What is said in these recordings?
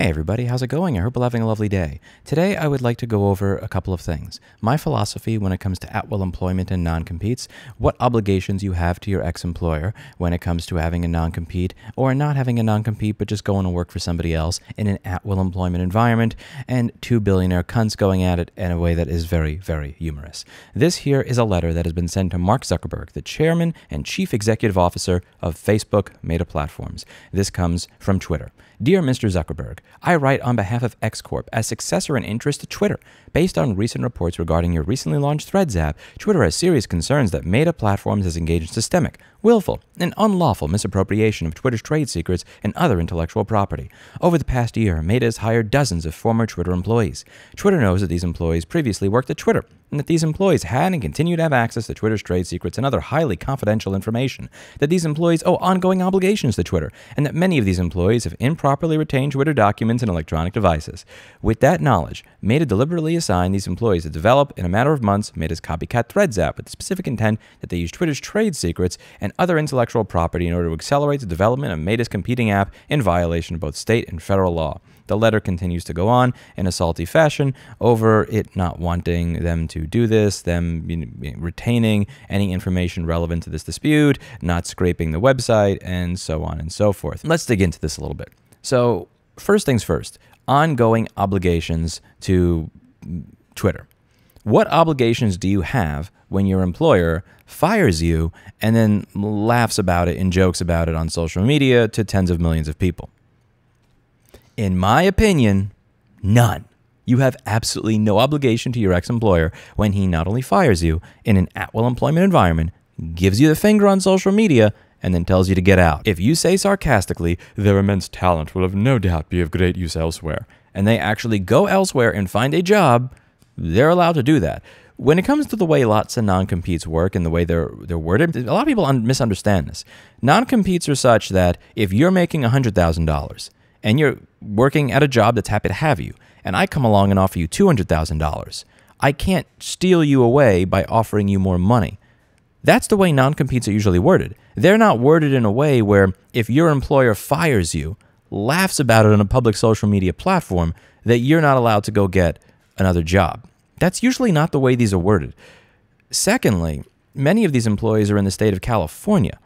Hey everybody, how's it going? I hope you're having a lovely day. Today I would like to go over a couple of things. My philosophy when it comes to at-will employment and non-competes, what obligations you have to your ex-employer when it comes to having a non-compete or not having a non-compete but just going to work for somebody else in an at-will employment environment, and two billionaire cunts going at it in a way that is very, very humorous. This here is a letter that has been sent to Mark Zuckerberg, the chairman and chief executive officer of Facebook Meta Platforms. This comes from Twitter. Dear Mr. Zuckerberg, I write on behalf of X Corp as successor in interest to Twitter. Based on recent reports regarding your recently launched Threads app, Twitter has serious concerns that Meta Platforms has engaged in systemic, willful, and unlawful misappropriation of Twitter's trade secrets and other intellectual property. Over the past year, Meta has hired dozens of former Twitter employees. Twitter knows that these employees previously worked at Twitter, and that these employees had and continue to have access to Twitter's trade secrets and other highly confidential information, that these employees owe ongoing obligations to Twitter, and that many of these employees have improperly retained Twitter documents and electronic devices. With that knowledge, Meta deliberately assigned these employees to develop, in a matter of months, Meta's copycat Threads app with the specific intent that they use Twitter's trade secrets and other intellectual property in order to accelerate the development of Meta's competing app in violation of both state and federal law. The letter continues to go on in a salty fashion over it not wanting them to do this, them retaining any information relevant to this dispute, not scraping the website, and so on and so forth. Let's dig into this a little bit. So first things first, ongoing obligations to Twitter. What obligations do you have when your employer fires you and then laughs about it and jokes about it on social media to tens of millions of people? In my opinion, none. You have absolutely no obligation to your ex-employer when he not only fires you in an at-will employment environment, gives you the finger on social media, and then tells you to get out. If you say sarcastically, their immense talent will have no doubt be of great use elsewhere, and they actually go elsewhere and find a job, they're allowed to do that. When it comes to the way lots of non-competes work and the way they're worded, a lot of people misunderstand this. Non-competes are such that if you're making $100,000 and you're working at a job that's happy to have you, and I come along and offer you $200,000, I can't steal you away by offering you more money. That's the way non-competes are usually worded. They're not worded in a way where if your employer fires you, laughs about it on a public social media platform, that you're not allowed to go get another job. That's usually not the way these are worded. Secondly, many of these employees are in the state of California.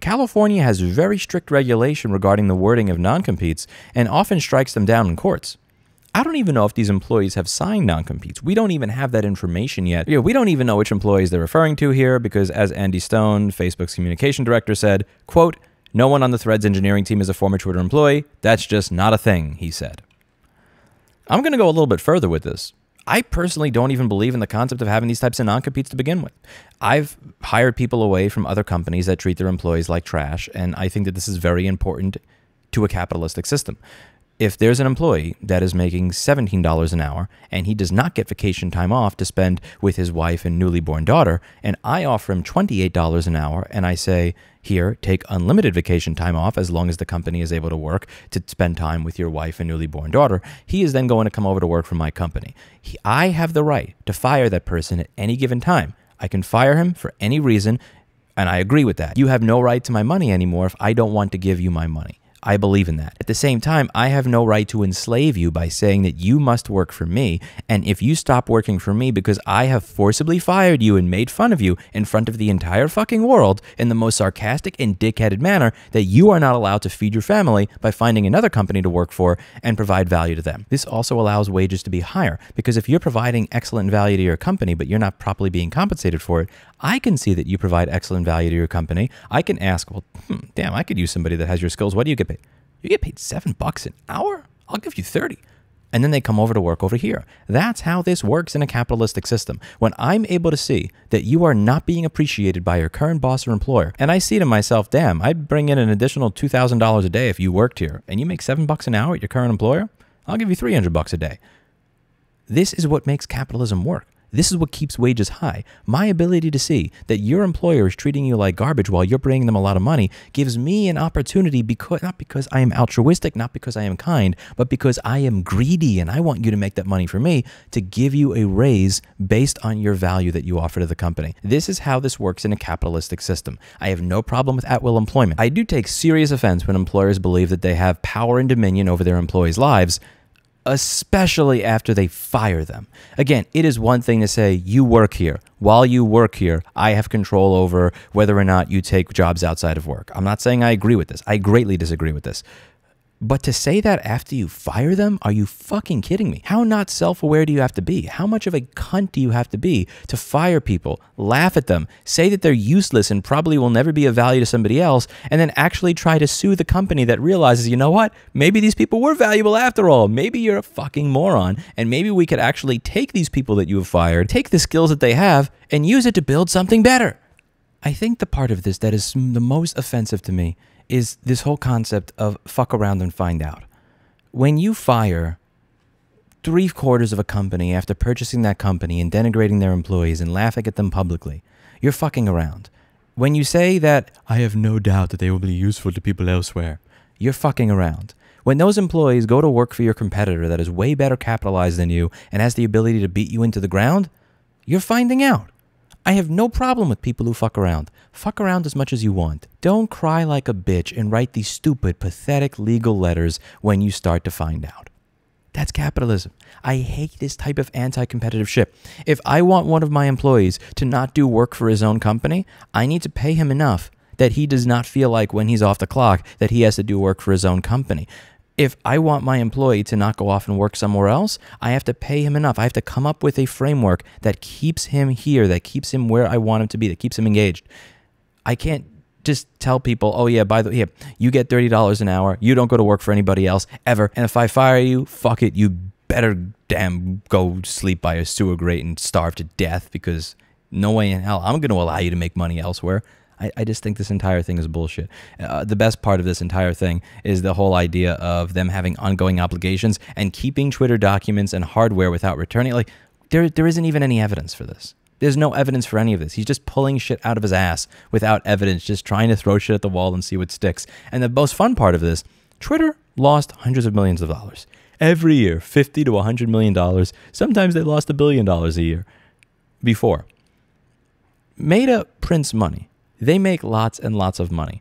California has very strict regulation regarding the wording of non-competes and often strikes them down in courts. I don't even know if these employees have signed non-competes. We don't even have that information yet. We don't even know which employees they're referring to here because, as Andy Stone, Facebook's communication director, said, quote, "No one on the Threads engineering team is a former Twitter employee. That's just not a thing," he said. I'm going to go a little bit further with this. I personally don't even believe in the concept of having these types of non-competes to begin with. I've hired people away from other companies that treat their employees like trash, and I think that this is very important to a capitalistic system. If there's an employee that is making $17 an hour and he does not get vacation time off to spend with his wife and newly born daughter, and I offer him $28 an hour and I say, here, take unlimited vacation time off as long as the company is able to work to spend time with your wife and newly born daughter, he is then going to come over to work for my company. I have the right to fire that person at any given time. I can fire him for any reason, and I agree with that. You have no right to my money anymore if I don't want to give you my money. I believe in that. At the same time, I have no right to enslave you by saying that you must work for me, and if you stop working for me because I have forcibly fired you and made fun of you in front of the entire fucking world in the most sarcastic and dickheaded manner, that you are not allowed to feed your family by finding another company to work for and provide value to them. This also allows wages to be higher, because if you're providing excellent value to your company but you're not properly being compensated for it, I can see that you provide excellent value to your company. I can ask, well, damn, I could use somebody that has your skills. What do you get paid? You get paid $7 an hour? I'll give you 30. And then they come over to work over here. That's how this works in a capitalistic system. When I'm able to see that you are not being appreciated by your current boss or employer, and I see to myself, damn, I'd bring in an additional $2,000 a day if you worked here, and you make $7 an hour at your current employer, I'll give you $300 a day. This is what makes capitalism work. This is what keeps wages high. My ability to see that your employer is treating you like garbage while you're bringing them a lot of money gives me an opportunity, because not because I am altruistic, not because I am kind, but because I am greedy and I want you to make that money for me, to give you a raise based on your value that you offer to the company. This is how this works in a capitalistic system. I have no problem with at-will employment. I do take serious offense when employers believe that they have power and dominion over their employees' lives, especially after they fire them. Again, it is one thing to say, you work here. While you work here, I have control over whether or not you take jobs outside of work. I'm not saying I agree with this. I greatly disagree with this. But to say that after you fire them, are you fucking kidding me? How not self-aware do you have to be? How much of a cunt do you have to be to fire people, laugh at them, say that they're useless and probably will never be of value to somebody else, and then actually try to sue the company that realizes, you know what? Maybe these people were valuable after all. Maybe you're a fucking moron, and maybe we could actually take these people that you have fired, take the skills that they have, and use it to build something better. I think the part of this that is the most offensive to me is this whole concept of fuck around and find out. When you fire 3/4 of a company after purchasing that company and denigrating their employees and laughing at them publicly, you're fucking around. When you say that, I have no doubt that they will be useful to people elsewhere, you're fucking around. When those employees go to work for your competitor that is way better capitalized than you and has the ability to beat you into the ground, you're finding out. I have no problem with people who fuck around. Fuck around as much as you want. Don't cry like a bitch and write these stupid, pathetic legal letters when you start to find out. That's capitalism. I hate this type of anti-competitive shit. If I want one of my employees to not do work for his own company, I need to pay him enough that he does not feel like when he's off the clock that he has to do work for his own company. If I want my employee to not go off and work somewhere else, I have to pay him enough. I have to come up with a framework that keeps him here, that keeps him where I want him to be, that keeps him engaged. I can't just tell people, oh yeah, by the way, you get $30 an hour, you don't go to work for anybody else ever, and if I fire you, fuck it, you better damn go sleep by a sewer grate and starve to death, because no way in hell I'm going to allow you to make money elsewhere. I just think this entire thing is bullshit. The best part of this entire thing is the whole idea of them having ongoing obligations and keeping Twitter documents and hardware without returning. Like, there isn't even any evidence for this. There's no evidence for any of this. He's just pulling shit out of his ass without evidence, just trying to throw shit at the wall and see what sticks. And the most fun part of this, Twitter lost hundreds of millions of dollars. Every year, $50 to $100 million. Sometimes they lost $1 billion a year before. Meta prints money. They make lots and lots of money.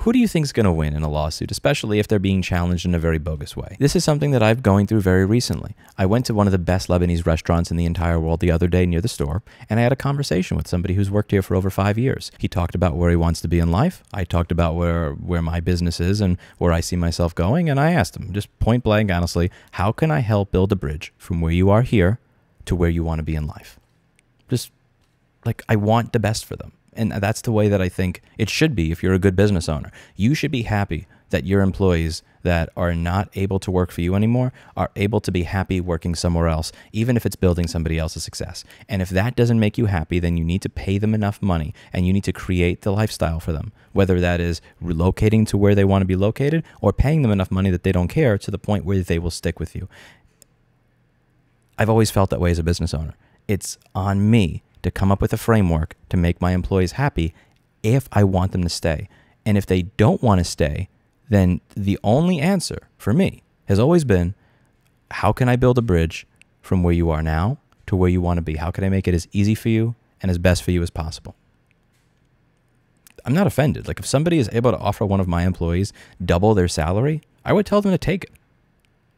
Who do you think is going to win in a lawsuit, especially if they're being challenged in a very bogus way? This is something that I've gone through very recently. I went to one of the best Lebanese restaurants in the entire world the other day near the store, and I had a conversation with somebody who's worked here for over 5 years. He talked about where he wants to be in life. I talked about where my business is and where I see myself going, and I asked him, just point blank, honestly, how can I help build a bridge from where you are here to where you want to be in life? Just, like, I want the best for them. And that's the way that I think it should be if you're a good business owner. You should be happy that your employees that are not able to work for you anymore are able to be happy working somewhere else, even if it's building somebody else's success. And if that doesn't make you happy, then you need to pay them enough money and you need to create the lifestyle for them, whether that is relocating to where they want to be located or paying them enough money that they don't care to the point where they will stick with you. I've always felt that way as a business owner. It's on me to come up with a framework to make my employees happy if I want them to stay. And if they don't want to stay, then the only answer for me has always been, how can I build a bridge from where you are now to where you want to be? How can I make it as easy for you and as best for you as possible? I'm not offended. Like, if somebody is able to offer one of my employees double their salary, I would tell them to take it.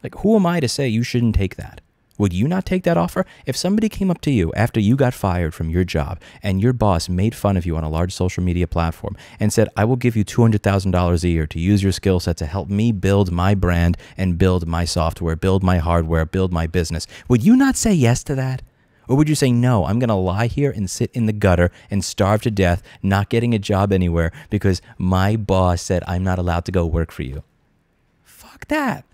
Like, who am I to say you shouldn't take that? Would you not take that offer? If somebody came up to you after you got fired from your job and your boss made fun of you on a large social media platform and said, I will give you $200,000 a year to use your skill set to help me build my brand and build my software, build my hardware, build my business, would you not say yes to that? Or would you say, no, I'm going to lie here and sit in the gutter and starve to death, not getting a job anywhere because my boss said I'm not allowed to go work for you? Fuck that.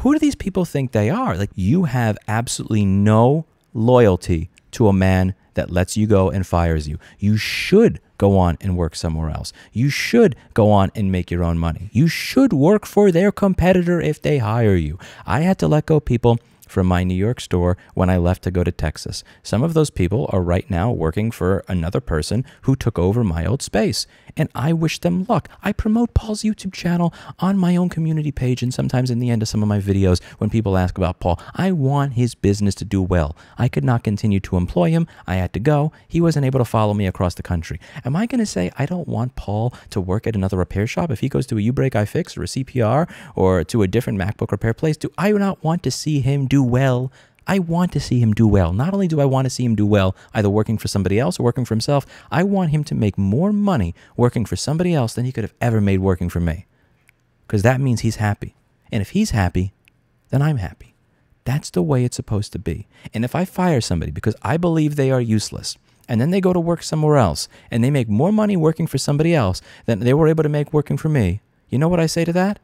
Who do these people think they are? Like, you have absolutely no loyalty to a man that lets you go and fires you. You should go on and work somewhere else. You should go on and make your own money. You should work for their competitor if they hire you. I had to let go people from my New York store when I left to go to Texas. Some of those people are right now working for another person who took over my old space, and I wish them luck. I promote Paul's YouTube channel on my own community page, and sometimes in the end of some of my videos when people ask about Paul, I want his business to do well. I could not continue to employ him. I had to go. He wasn't able to follow me across the country. Am I going to say I don't want Paul to work at another repair shop if he goes to a Ubreak iFix or a CPR or to a different MacBook repair place? Do I not want to see him do well? I want to see him do well. Not only do I want to see him do well, either working for somebody else or working for himself, I want him to make more money working for somebody else than he could have ever made working for me. Because that means he's happy. And if he's happy, then I'm happy. That's the way it's supposed to be. And if I fire somebody because I believe they are useless, and then they go to work somewhere else, and they make more money working for somebody else than they were able to make working for me, you know what I say to that?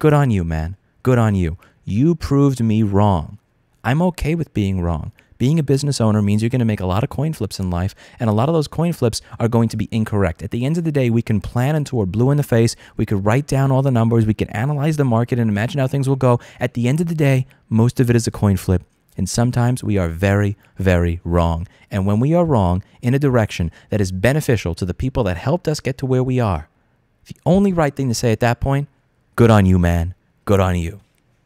Good on you, man. Good on you. You proved me wrong. I'm okay with being wrong. Being a business owner means you're going to make a lot of coin flips in life, and a lot of those coin flips are going to be incorrect. At the end of the day, we can plan until we're blue in the face. We could write down all the numbers. We can analyze the market and imagine how things will go. At the end of the day, most of it is a coin flip. And sometimes we are very, very wrong. And when we are wrong in a direction that is beneficial to the people that helped us get to where we are, the only right thing to say at that point, good on you, man. Good on you.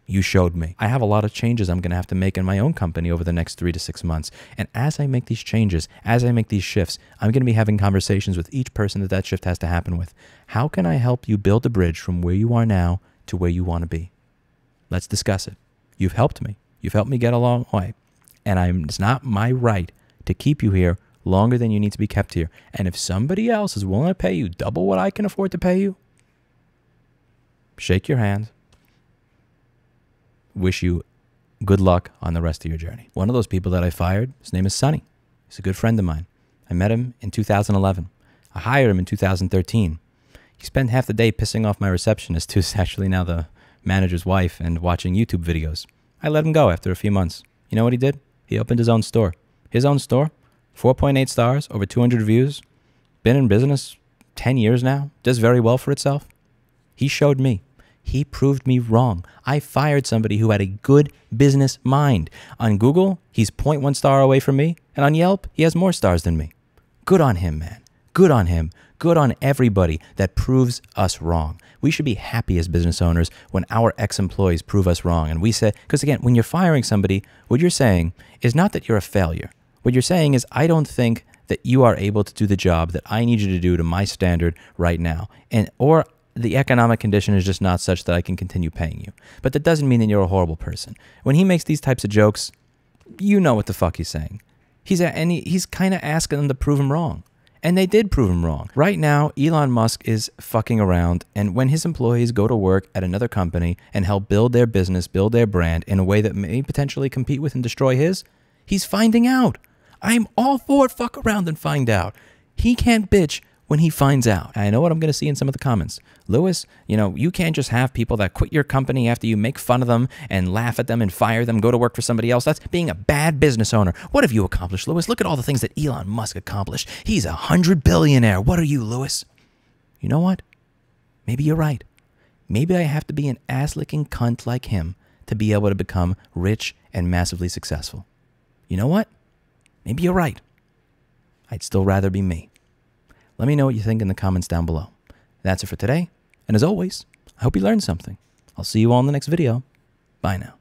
You showed me. I have a lot of changes I'm going to have to make in my own company over the next 3 to 6 months. And as I make these changes, as I make these shifts, I'm going to be having conversations with each person that that shift has to happen with. How can I help you build a bridge from where you are now to where you want to be? Let's discuss it. You've helped me. You've helped me get a long way. And it's not my right to keep you here longer than you need to be kept here. And if somebody else is willing to pay you double what I can afford to pay you, shake your hand. Wish you good luck on the rest of your journey. One of those people that I fired, his name is Sonny. He's a good friend of mine. I met him in 2011. I hired him in 2013. He spent half the day pissing off my receptionist, who's actually now the manager's wife, and watching YouTube videos. I let him go after a few months. You know what he did? He opened his own store. His own store, 4.8 stars, over 200 reviews, been in business 10 years now, does very well for itself. He showed me. He proved me wrong. I fired somebody who had a good business mind. On Google, he's 0.1 star away from me. And on Yelp, he has more stars than me. Good on him, man. Good on him. Good on everybody that proves us wrong. We should be happy as business owners when our ex-employees prove us wrong. And we say, because again, when you're firing somebody, what you're saying is not that you're a failure. What you're saying is, I don't think that you are able to do the job that I need you to do to my standard right now. And or the economic condition is just not such that I can continue paying you. But that doesn't mean that you're a horrible person. When he makes these types of jokes, you know what the fuck he's saying. He's kind of asking them to prove him wrong. And they did prove him wrong. Right now, Elon Musk is fucking around. And when his employees go to work at another company and help build their business, build their brand in a way that may potentially compete with and destroy his, he's finding out. I'm all for it. Fuck around and find out. He can't bitch when he finds out. I know what I'm going to see in some of the comments. Lewis, you know, you can't just have people that quit your company after you make fun of them and laugh at them and fire them, go to work for somebody else. That's being a bad business owner. What have you accomplished, Lewis? Look at all the things that Elon Musk accomplished. He's a 100 billionaire. What are you, Lewis? You know what? Maybe you're right. Maybe I have to be an ass-licking cunt like him to be able to become rich and massively successful. You know what? Maybe you're right. I'd still rather be me. Let me know what you think in the comments down below. That's it for today. And as always, I hope you learned something. I'll see you all in the next video. Bye now.